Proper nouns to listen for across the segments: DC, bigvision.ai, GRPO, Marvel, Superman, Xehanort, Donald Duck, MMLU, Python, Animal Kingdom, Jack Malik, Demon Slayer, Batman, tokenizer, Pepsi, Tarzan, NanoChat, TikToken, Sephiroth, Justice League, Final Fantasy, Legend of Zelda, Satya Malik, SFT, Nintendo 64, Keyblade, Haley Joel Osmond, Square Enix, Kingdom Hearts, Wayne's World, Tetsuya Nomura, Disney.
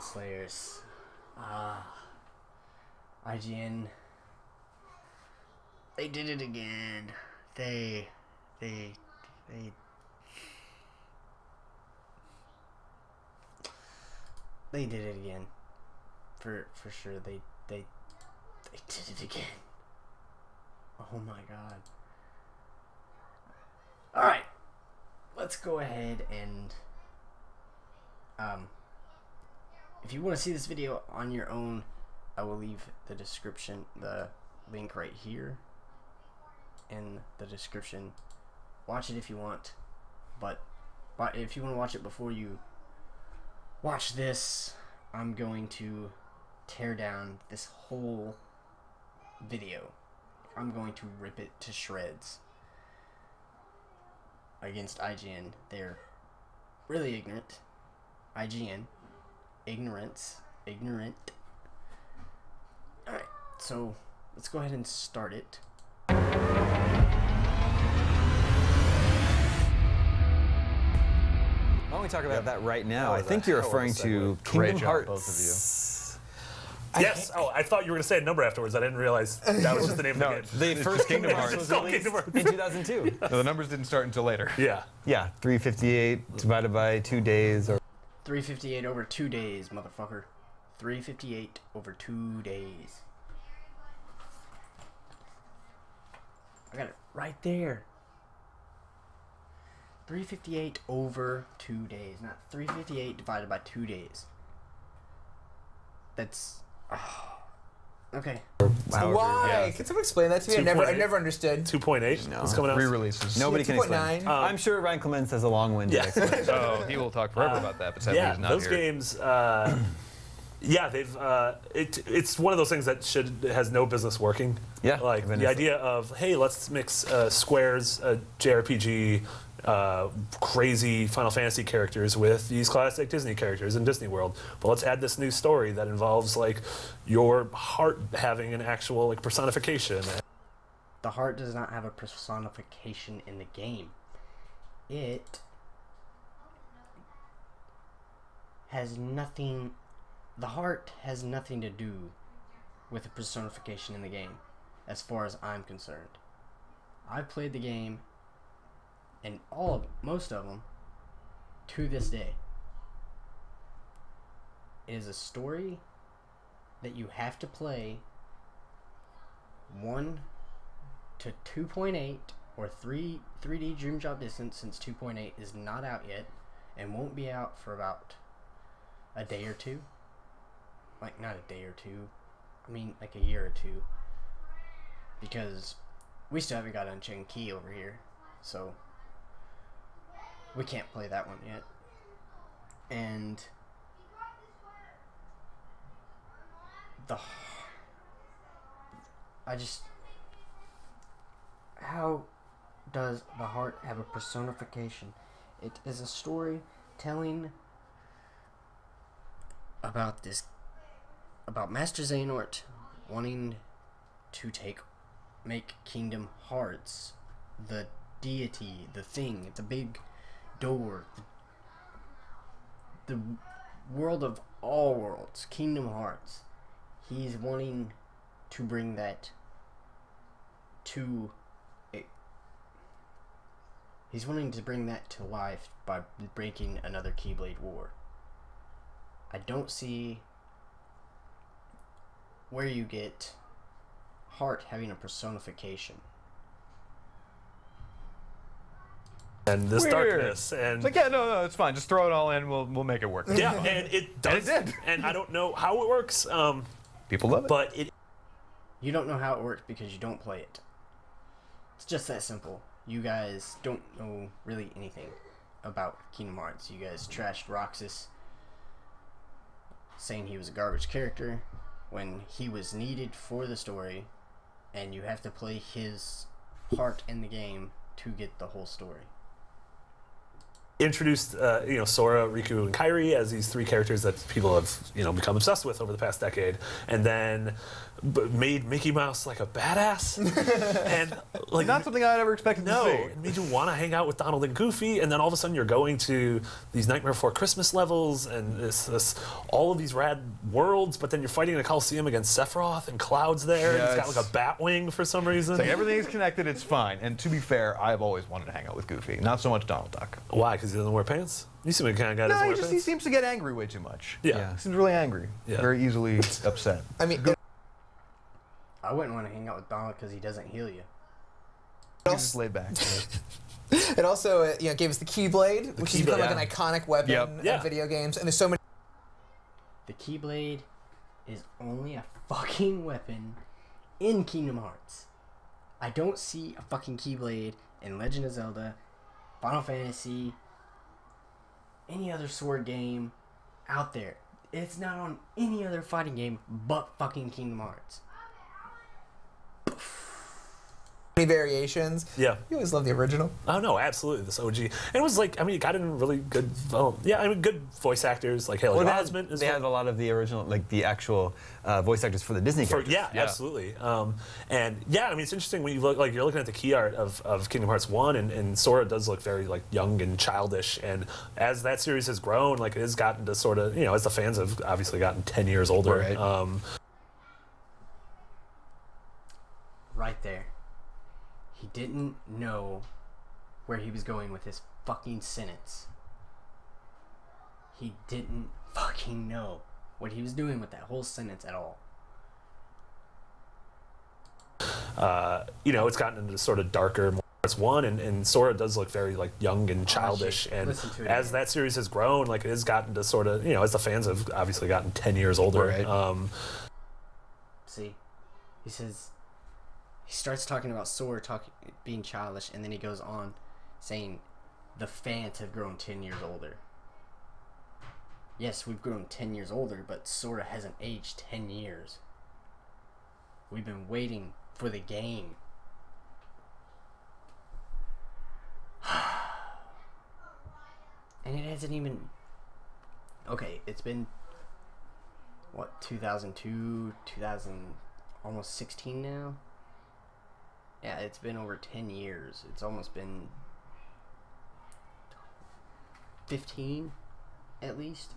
Demon Slayers. IGN. They did it again. They did it again. For sure. They did it again. Oh my god. Alright. Let's go ahead and if you want to see this video on your own, I will leave the description, the link right here in the description. Watch it if you want, but if you want to watch it before you watch this, I'm going to tear down this whole video. I'm going to rip it to shreds against IGN. They're really ignorant. IGN. Ignorant. Alright, so let's go ahead and start it. Why don't we talk about that right now? I think you're referring to Kingdom Hearts. Both of you. Yes. Oh, I thought you were going to say a number afterwards. I didn't realize that was just the name of the game. The first Kingdom Hearts was released in 2002. Yes. No, the numbers didn't start until later. Yeah. Yeah. 358 divided by 2 days. Or 358 over 2 days, motherfucker. 358 over 2 days. I got it right there. 358 over 2 days, not 358 divided by 2 days. That's okay. Why? Yeah. Can someone explain that to me? I never understood. 2.8. No. What's coming out? Re-releases. Nobody can explain. I'm sure Ryan Clements has a long-winded explanation. Oh, he will talk forever about that. But sadly he's not here. Games. Yeah, they've. It's one of those things that has no business working. Yeah. Like the idea of, hey, let's mix Square's JRPG. Crazy Final Fantasy characters with these classic Disney characters in Disney World. But let's add this new story that involves like your heart having an actual like personification. The heart does not have a personification in the game. It has nothing. The heart has nothing to do with the personification in the game, as far as I'm concerned. I've played the game. And most of them, to this day, it is a story that you have to play 1 to 2.8 or 3D Dream Job Distance, since 2.8 is not out yet and won't be out for about a day or two. Like, not a day or two. I mean, like a year or two. Because we still haven't got Unchained Key over here, so... we can't play that one yet. And how does the heart have a personification? It is a story telling about about Master Xehanort wanting to make Kingdom Hearts the deity, the thing, the big door, the world of all worlds, Kingdom Hearts. He's wanting to bring that to it. He's wanting to bring that to life by breaking another Keyblade war. I don't see where you get Heart having a personification. And this darkness, and like, yeah, no, it's fine. Just throw it all in. We'll make it work. Yeah, and it does. And it did. And I don't know how it works. People love it, but you don't know how it works because you don't play it. It's just that simple. You guys don't know really anything about Kingdom Hearts. You guys trashed Roxas, saying he was a garbage character when he was needed for the story, and you have to play his part in the game to get the whole story. introduced Sora, Riku, and Kairi as these three characters that people have become obsessed with over the past decade, and then made Mickey Mouse like a badass, and like not something I'd ever expected. No, to see. It made you want to hang out with Donald and Goofy, and then all of a sudden you're going to these Nightmare Before Christmas levels and all of these rad worlds, but then you're fighting in a Coliseum against Sephiroth and Cloud's there. Yeah, and he's got like a bat wing for some reason. It's like everything's connected. It's fine. And to be fair, I've always wanted to hang out with Goofy, not so much Donald Duck. Why? Because he doesn't wear pants? You seem like the kind of guy that doesn't wear pants. No, he seems to get angry way too much. Yeah. He seems really angry. Yeah. Very easily upset. I mean, I wouldn't want to hang out with Donald because he doesn't heal you. He's just laid back. It also gave us the Keyblade, which has become like an iconic weapon in video games. And there's so many... The Keyblade is only a fucking weapon in Kingdom Hearts. I don't see a fucking Keyblade in Legend of Zelda, Final Fantasy, any other sword game out there. It's not on any other fighting game but fucking Kingdom Hearts. Many variations. Yeah. You always love the original. Oh, no, absolutely. This OG. And it was like, I mean, it got in really good, good voice actors like Haley Joel Osmond. They had a lot of the original, like the actual voice actors for the Disney characters. Yeah, absolutely. I mean, it's interesting when you look, like, you're looking at the key art of Kingdom Hearts 1, and Sora does look very, like, young and childish. And as that series has grown, like, it has gotten to sort of, as the fans have obviously gotten 10 years older. Right. Right there. He didn't know where he was going with his fucking sentence. He didn't fucking know what he was doing with that whole sentence at all. It's gotten into sort of darker, more one, and Sora does look very like young and childish. And as that series has grown, like it has gotten to sort of, as the fans have obviously gotten 10 years older. Right. See, he says... He starts talking about Sora being childish, and then he goes on saying the fans have grown 10 years older. Yes, we've grown 10 years older, but Sora hasn't aged 10 years. We've been waiting for the game. And it hasn't even... Okay, it's been... What, 2002, 2000... Almost 16 now? Yeah, it's been over 10 years. It's almost been 15, at least.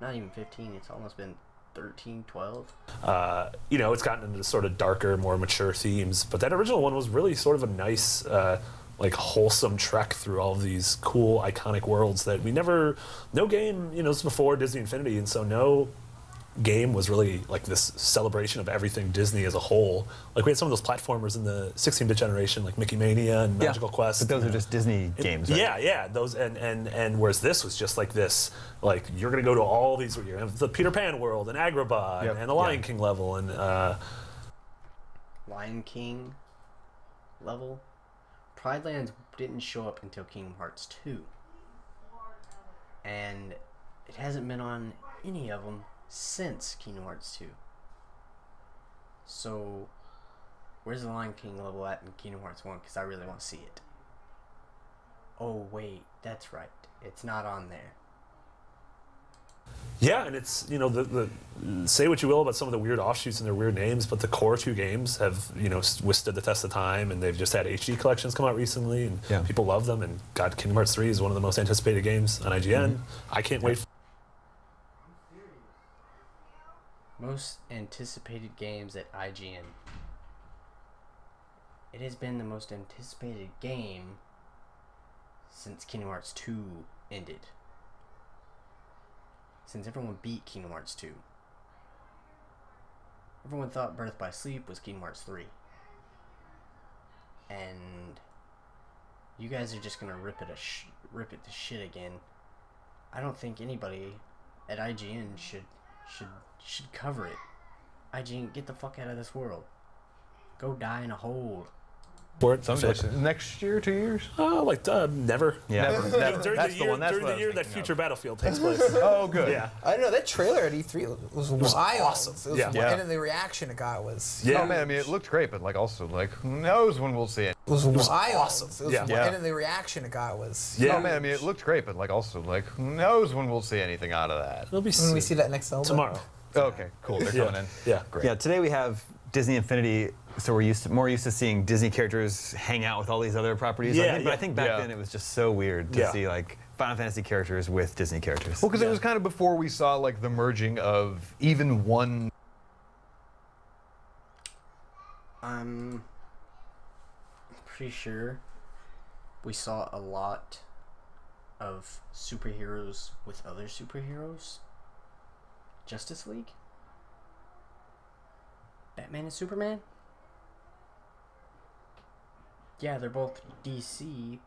Not even 15, it's almost been 13, 12. It's gotten into sort of darker, more mature themes, but that original one was really sort of a nice, like, wholesome trek through all of these cool, iconic worlds that we never... No game, this was before Disney Infinity, and so no... game was really like this celebration of everything Disney as a whole. Like we had some of those platformers in the 16-bit generation, like Mickey Mania and Magical Quest. But those are just Disney games, right? Yeah. Those and whereas this was just like this, like you're gonna go to all these. You're gonna have the Peter Pan world and Agrabah and the Lion King level and Lion King level. Pride Lands didn't show up until Kingdom Hearts 2, and it hasn't been on any of them since Kingdom Hearts 2. So, where's the Lion King level at in Kingdom Hearts 1? Because I really want to see it. Oh, wait, that's right. It's not on there. Yeah, and it's, the say what you will about some of the weird offshoots and their weird names, but the core two games have, withstood the test of time, and they've just had HD collections come out recently, and people love them, and God, Kingdom Hearts 3 is one of the most anticipated games on IGN. Mm-hmm. I can't wait for... Most anticipated games at IGN. It has been the most anticipated game since Kingdom Hearts 2 ended. Since everyone beat Kingdom Hearts 2. Everyone thought Birth by Sleep was Kingdom Hearts 3. And you guys are just gonna rip it to shit again. I don't think anybody at IGN should cover it. IGN, get the fuck out of this world. Go die in a hole. for it. Someday. So like, next year, 2 years? Like never. Yeah. Never. Never. During that's the year, one. That's during the year that future Battlefield takes place. Oh, good. Yeah. I don't know. That trailer at E3 was wild. Awesome. It was wild. And the reaction it got was. Yeah. Oh man, I mean, it looked great, but like also like who knows when we'll see it. It was wild. Awesome. It was wild. And the reaction it got was. Yeah. Oh man, I mean, it looked great, but like also like who knows when we'll see anything out of that. It'll be. When we see that next Zelda? Tomorrow. Oh, okay. Cool. They're coming in. Yeah. Great. Yeah. Today we have Disney Infinity. So we're used to, more used to seeing Disney characters hang out with all these other properties. Yeah, but I think back then it was just so weird to see like Final Fantasy characters with Disney characters. Well, because it was kind of before we saw like the merging of even one. I'm pretty sure we saw a lot of superheroes with other superheroes. Justice League? Batman and Superman? Yeah, they're both DC,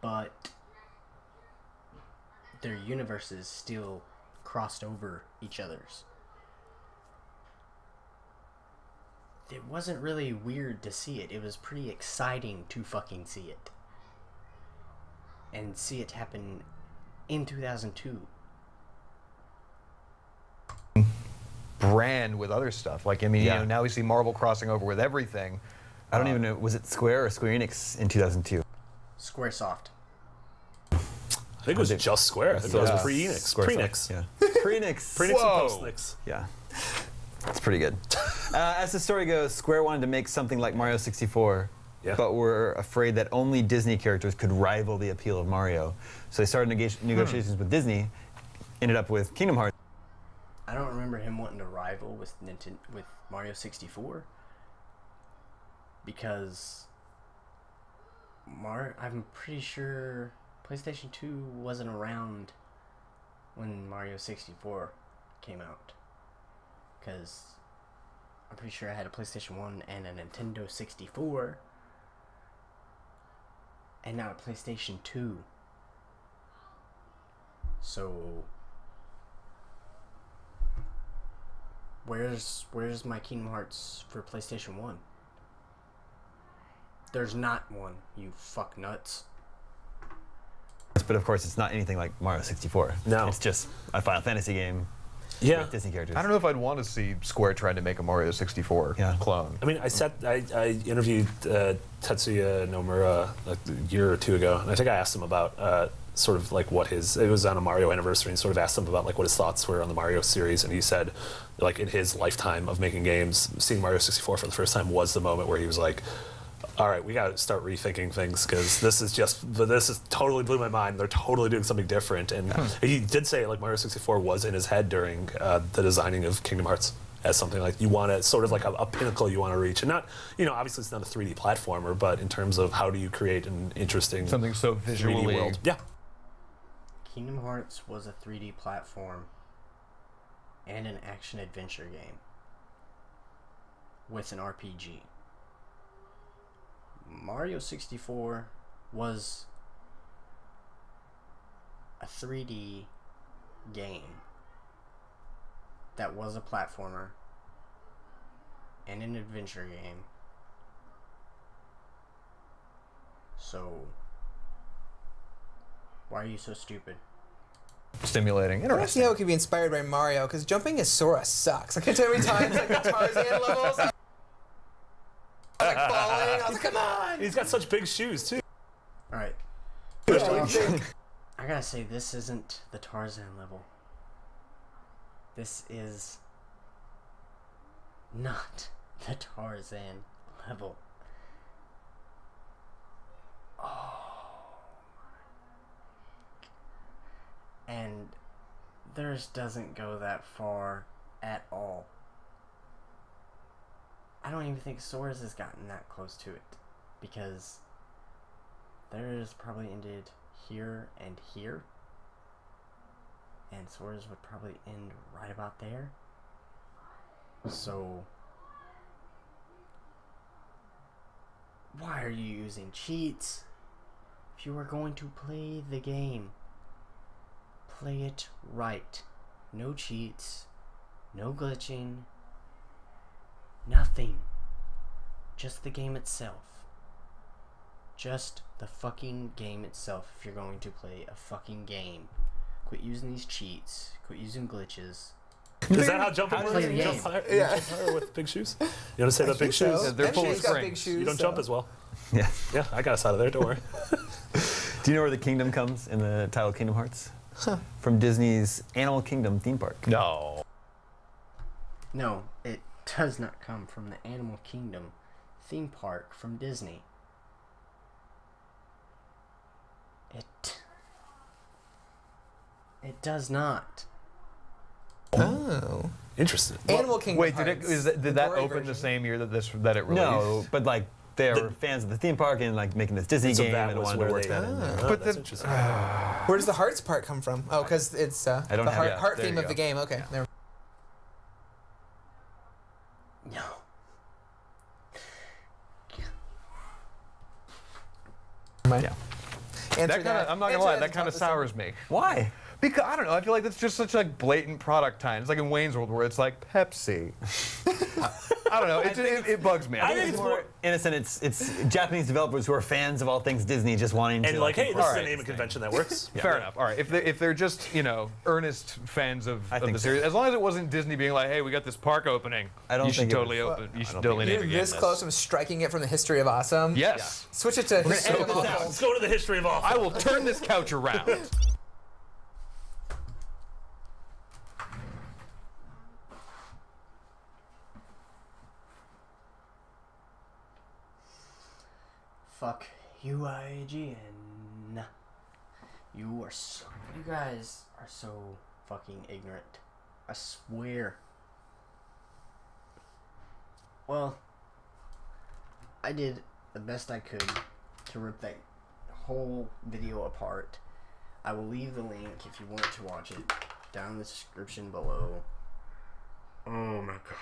but their universes still crossed over each other's. It wasn't really weird to see it. It was pretty exciting to fucking see it. And see it happen in 2002. Brand with other stuff. Like, I mean, you know, now we see Marvel crossing over with everything. I don't even know, was it Square or Square Enix in 2002? Squaresoft. I think it was just Square. I think it was pre-Enix. Pre-Enix. Yeah. Pre-Enix. Pre-Enix and post-Enix. Yeah. That's pretty good. As the story goes, Square wanted to make something like Mario 64, but were afraid that only Disney characters could rival the appeal of Mario. So they started negotiations with Disney, ended up with Kingdom Hearts. I don't remember him wanting to rival with Mario 64 because I'm pretty sure PlayStation 2 wasn't around when Mario 64 came out, because I'm pretty sure I had a PlayStation 1 and a Nintendo 64 and not a PlayStation 2. So where's my Kingdom Hearts for PlayStation 1? There's not one, you fuck nuts. But of course, it's not anything like Mario 64. No. It's just a Final Fantasy game with Disney characters. I don't know if I'd want to see Square trying to make a Mario 64 clone. I mean, I interviewed Tetsuya Nomura like a year or two ago, and I think I asked him about sort of like what his, it was on a Mario anniversary, and sort of asked him about like what his thoughts were on the Mario series, and he said like in his lifetime of making games, seeing Mario 64 for the first time was the moment where he was like, all right, we gotta start rethinking things, because this totally blew my mind. They're totally doing something different. And he did say like Mario 64 was in his head during the designing of Kingdom Hearts as something like you want to, sort of like a pinnacle you want to reach. And not, you know, obviously it's not a 3D platformer, but in terms of how do you create an interesting, something so visually 3D world. Yeah. Kingdom Hearts was a 3D platform and an action-adventure game with an RPG. Mario 64 was a 3D game that was a platformer and an adventure game. So why are you so stupid? Stimulating. Interesting. I see how it could be inspired by Mario, because jumping as Sora sucks. I can't tell you how many times like the Tarzan levels. I was like falling. I was like, come on! He's got such big shoes too. All right. I gotta say, this isn't the Tarzan level. This is not the Tarzan level. And theirs doesn't go that far at all. I don't even think Sora's has gotten that close to it, because theirs probably ended here and here, and Sora's would probably end right about there. So why are you using cheats? If you were going to play the game, play it right. No cheats, no glitching, nothing. Just the game itself. Just the fucking game itself. If you're going to play a fucking game, quit using these cheats. Quit using glitches. Is that how jumping works? You jump higher, yeah. Jump higher with big shoes? You understand about big shoes? So. Yeah, they're full of springs. You don't jump as well. Yeah. Yeah, I got us out of there, don't worry. Do you know where the kingdom comes in the title Kingdom Hearts? Huh. From Disney's Animal Kingdom theme park. No. No, it does not come from the Animal Kingdom theme park from Disney. It does not. Oh, interesting. Animal Kingdom. Wait, did that open the same year that it released? No, but like they were fans of the theme park and like making this Disney game and wanted to work that in. But that's interesting. Where does the hearts part come from? Oh, because it's the heart theme of the game. Okay. Yeah. No. Yeah. I'm not gonna lie. That kind of sours me. Why? Because, I don't know, I feel like that's just such like blatant product time. It's like in Wayne's World where it's like Pepsi. I don't know, it bugs me. I think it's more innocent, it's Japanese developers who are fans of all things Disney just wanting to like, hey, this is the name of convention that works. Yeah. Fair enough, all right. If they're just, you earnest fans of the series, as long as it wasn't Disney being like, hey, we got this park opening, you should totally name it. You're this close from striking it from the history of awesome? Yes. Yeah. Switch it to history of awesome. Let's go to the history of awesome. I will turn this couch around. Fuck you, IGN. You guys are so fucking ignorant. I swear. Well, I did the best I could to rip that whole video apart. I will leave the link if you want to watch it down in the description below. Oh my god.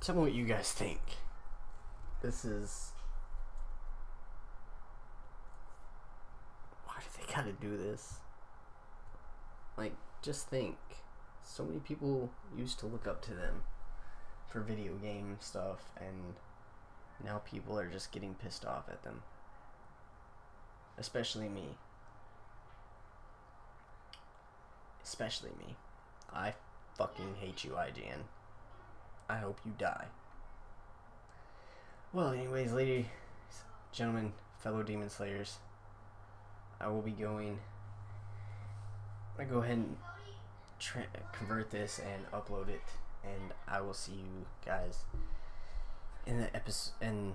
Tell me what you guys think. This is... Why do they gotta do this? Like, just think. So many people used to look up to them for video game stuff, and now people are just getting pissed off at them. Especially me. Especially me. I fucking hate you, IGN. I hope you die. Well, anyways, ladies, gentlemen, fellow Demon Slayers, I will be going. I'm gonna go ahead and convert this and upload it, and I will see you guys in the episode and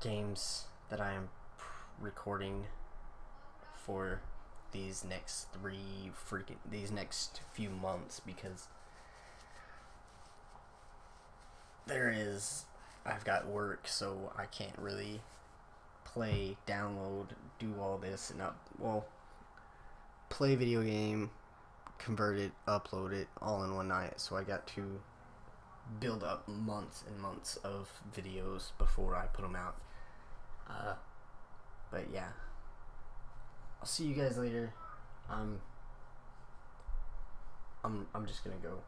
games that I am recording for these next few months, because. I've got work, so I can't really play, download, do all this, and play video game, convert it, upload it, all in one night, so I got to build up months and months of videos before I put them out, but yeah, I'll see you guys later. I'm just gonna go.